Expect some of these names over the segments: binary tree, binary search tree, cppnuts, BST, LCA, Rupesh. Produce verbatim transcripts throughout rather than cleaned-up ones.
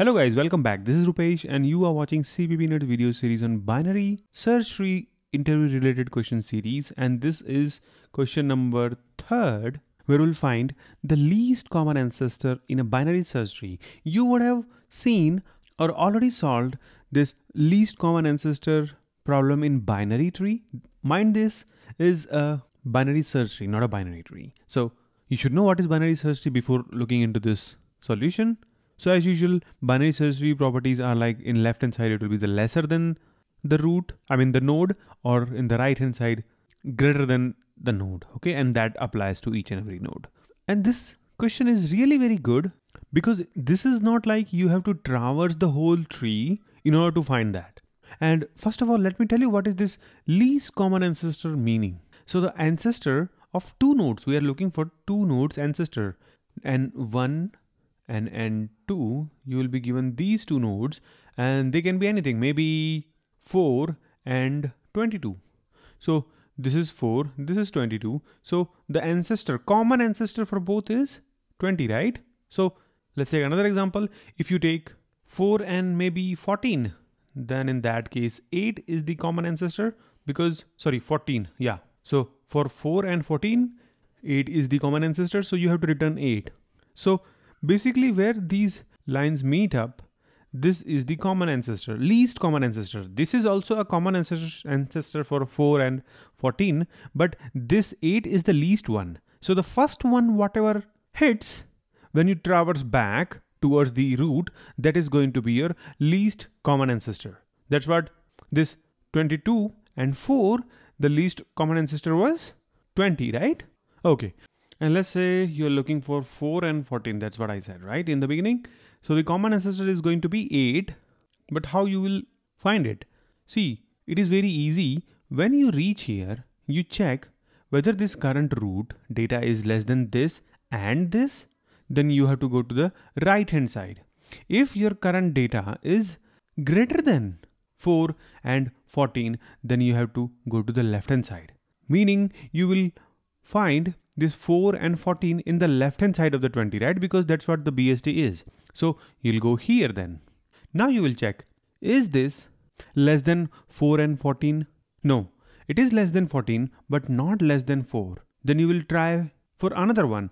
Hello guys, welcome back. This is Rupesh and you are watching cppnuts video series on binary search tree interview related question series, and this is question number third, where we'll find the least common ancestor in a binary search tree. You would have seen or already solved this least common ancestor problem in binary tree. Mind, this is a binary search tree, not a binary tree. So you should know what is binary search tree before looking into this solution. So as usual, binary search tree properties are like in left hand side, it will be the lesser than the root, I mean the node, or in the right hand side, greater than the node. Okay. And that applies to each and every node. And this question is really very good because this is not like you have to traverse the whole tree in order to find that. And first of all, let me tell you what is this least common ancestor meaning. So the ancestor of two nodes, we are looking for two nodes ancestor, N one and N two, you will be given these two nodes and they can be anything, maybe four and twenty-two. So this is four, this is twenty-two. So the ancestor, common ancestor for both is twenty, right? So let's take another example. If you take four and maybe fourteen, then in that case, eight is the common ancestor because, sorry, fourteen. Yeah. So for four and fourteen, eight is the common ancestor. So you have to return eight. So basically where these lines meet up, this is the common ancestor, least common ancestor. This is also a common ancestor, ancestor for four and fourteen, but this eight is the least one. So the first one, whatever hits, when you traverse back towards the root, that is going to be your least common ancestor. That's what this twenty-two and four, the least common ancestor was twenty, right? Okay. And let's say you're looking for four and fourteen. That's what I said, right? In the beginning. So the common ancestor is going to be eight, but how you will find it? See, it is very easy. When you reach here, you check whether this current root data is less than this and this, then you have to go to the right hand side. If your current data is greater than four and fourteen, then you have to go to the left hand side, meaning you will find this four and fourteen in the left hand side of the twenty, right? Because that's what the B S T is. So you'll go here then. Now you will check, is this less than four and fourteen? No, it is less than fourteen, but not less than four. Then you will try for another one.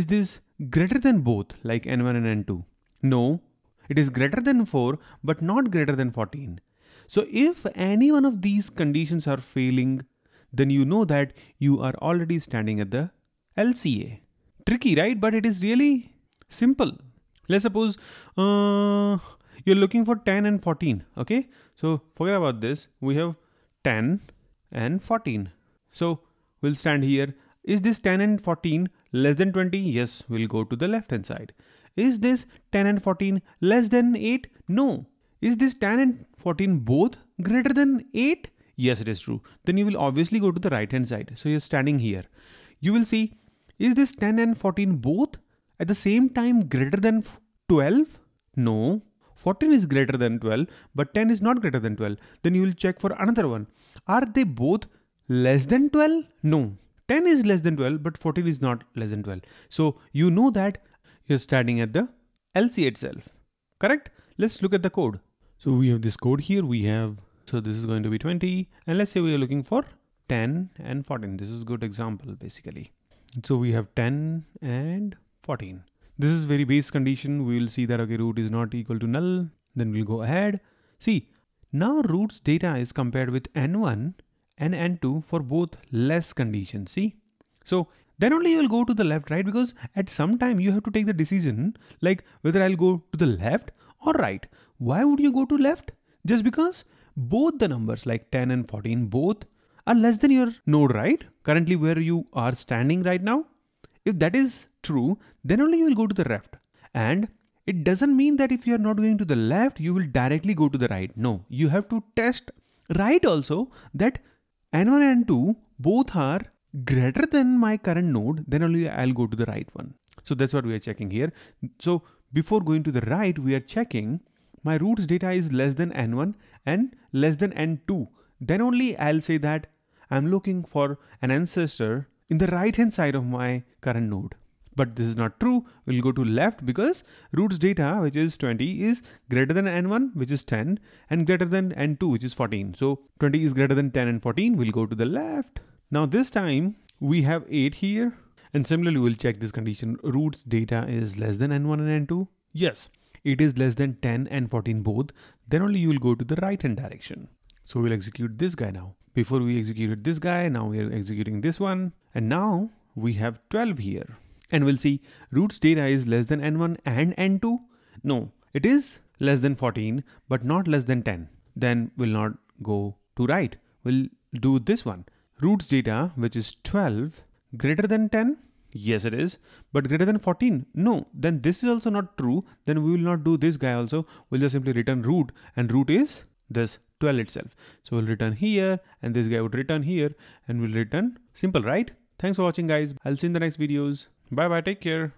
Is this greater than both, like N one and N two? No, it is greater than four, but not greater than fourteen. So if any one of these conditions are failing, then you know that you are already standing at the L C A. Tricky, right? But it is really simple. Let's suppose uh, you're looking for ten and fourteen. Okay. So forget about this. We have ten and fourteen. So we'll stand here. Is this ten and fourteen less than twenty? Yes. We'll go to the left hand side. Is this ten and fourteen less than eight? No. Is this ten and fourteen both greater than eight? Yes, it is true. Then you will obviously go to the right hand side. So you're standing here. You will see, is this ten and fourteen both at the same time greater than twelve? No, fourteen is greater than twelve, but ten is not greater than twelve. Then you will check for another one. Are they both less than twelve? No, ten is less than twelve, but fourteen is not less than twelve. So you know that you're standing at the L C A itself. Correct? Let's look at the code. So we have this code here. We have So this is going to be twenty, and let's say we are looking for ten and fourteen. This is a good example basically. So we have ten and fourteen. This is very base condition. We will see that, okay, root is not equal to null. Then we'll go ahead. See, now root's data is compared with N one and N two for both less conditions. See, so then only you will go to the left, right? Because at some time you have to take the decision, like whether I'll go to the left or right. Why would you go to left? Just because both the numbers like ten and fourteen both are less than your node, right? Currently where you are standing right now. If that is true, then only you will go to the left. And it doesn't mean that if you are not going to the left, you will directly go to the right. No, you have to test right also that N one and N two both are greater than my current node. Then only I'll go to the right one. So that's what we are checking here. So before going to the right, we are checking my root's data is less than N one and less than N two. Then only I'll say that I'm looking for an ancestor in the right hand side of my current node. but this is not true. We'll go to left because root's data, which is twenty, is greater than n one, which is ten, and greater than n two, which is fourteen. So twenty is greater than ten and fourteen. We'll go to the left. Now this time we have eight here, and similarly we'll check this condition. Root's data is less than n one and n two. Yes, it is less than ten and fourteen both. Then only you will go to the right hand direction. So we'll execute this guy now. Before we executed this guy, now we are executing this one. And now we have twelve here. And we'll see root's data is less than n one and n two. No, it is less than fourteen, but not less than ten. Then we'll not go to right. We'll do this one. Root's data, which is twelve, greater than ten. Yes, it is, but greater than fourteen. No, then this is also not true. Then we will not do this guy also. We'll just simply return root, and root is this twelve itself. So we'll return here, and this guy would return here, and we'll return simple, right? Thanks for watching, guys. I'll see you in the next videos. Bye bye. Take care.